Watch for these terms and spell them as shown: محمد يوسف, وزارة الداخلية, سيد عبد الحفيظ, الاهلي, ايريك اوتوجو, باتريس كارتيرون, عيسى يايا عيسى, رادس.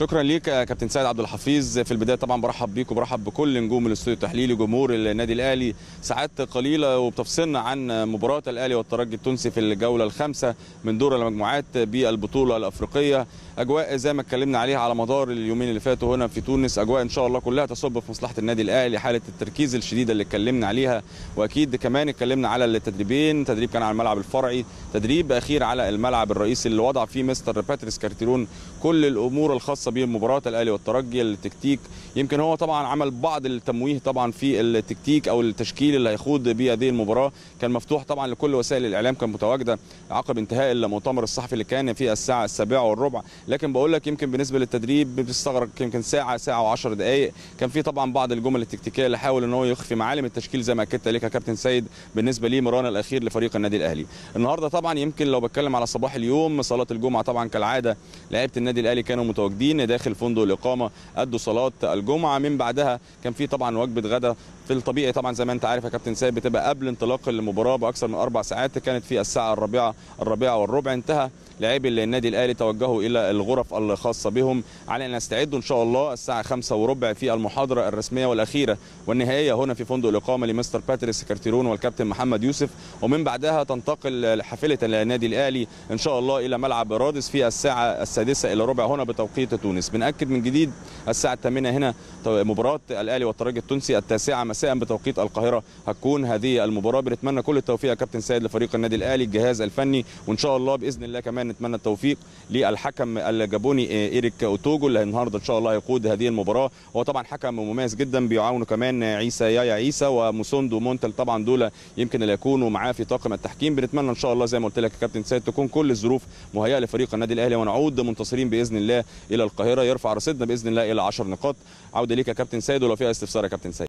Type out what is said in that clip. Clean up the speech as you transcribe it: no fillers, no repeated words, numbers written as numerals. شكرا ليك يا كابتن سيد عبد الحفيظ. في البدايه طبعا برحب بيك وبرحب بكل نجوم الاستوديو التحليلي جمهور النادي الاهلي. ساعات قليله وبتفصلنا عن مباراه الاهلي والترجي التونسي في الجوله الخامسه من دور المجموعات بالبطوله الافريقيه. اجواء زي ما اتكلمنا عليها على مدار اليومين اللي فاتوا هنا في تونس، اجواء ان شاء الله كلها تصب في مصلحه النادي الاهلي. حاله التركيز الشديده اللي اتكلمنا عليها، واكيد كمان اتكلمنا على التدريبين، تدريب كان على الملعب الفرعي، تدريب اخير على الملعب الرئيسي اللي وضع فيه مستر باتريس كارتيرون كل الامور الخاصه بمباراه الاهلي والترجي. التكتيك يمكن هو طبعا عمل بعض التمويه طبعا في التكتيك او التشكيل اللي هيخوض بيه هذه المباراه، كان مفتوح طبعا لكل وسائل الاعلام، كان متواجده عقب انتهاء المؤتمر الصحفي اللي كان في الساعه 7:15، لكن بقول لك يمكن بالنسبه للتدريب بيستغرق يمكن ساعه و10 دقائق، كان في طبعا بعض الجمل التكتيكيه اللي حاول ان هو يخفي معالم التشكيل زي ما اكدت عليك يا كابتن سيد بالنسبه لمران الاخير لفريق النادي الاهلي. النهارده طبعا يمكن لو بتكلم على صباح اليوم، صلاه الجمعه طبعا كالعاده لعيبه النادي الاهلي كانوا متواجدين داخل فندق الاقامه، ادوا صلاه الجمعه، من بعدها كان في طبعا وجبه غدا. في الطبيعي طبعا زي ما انت عارف يا كابتن سيد بتبقى قبل انطلاق المباراه باكثر من 4 ساعات، كانت في الساعه 4:15 انتهى لاعبي النادي الاهلي، توجهوا الى الغرف الخاصه بهم على ان يستعدوا ان شاء الله الساعه 5:15 في المحاضره الرسميه والاخيره والنهائيه هنا في فندق الاقامه لمستر باتريس كارتيرون والكابتن محمد يوسف، ومن بعدها تنتقل حافله النادي الاهلي ان شاء الله الى ملعب رادس في الساعه 6:15 هنا بتوقيت تونس. بنأكد من جديد الساعه 8 هنا مباراه الاهلي والترجي التونسي، التاسعه مساء بتوقيت القاهره هتكون هذه المباراه. بنتمنى كل التوفيق يا كابتن سيد لفريق النادي الاهلي، الجهاز الفني، وان شاء الله باذن الله كمان نتمنى التوفيق للحكم الجابوني ايريك اوتوجو اللي النهارده ان شاء الله هيقود هذه المباراه، هو طبعا حكم مميز جدا، بيعاونه كمان عيسى يايا عيسى وموسوندو مونتل، طبعا دول يمكن اللي يكونوا معاه في طاقم التحكيم. بنتمنى ان شاء الله زي ما قلت لك يا كابتن سيد تكون كل الظروف مهيئه لفريق النادي الاهلي ونعود منتصرين باذن الله الى القاهره، يرفع رصيدنا باذن الله الى 10 نقاط. عوده ليك يا كابتن سيد ولو فيها استفسار يا كابتن سيد.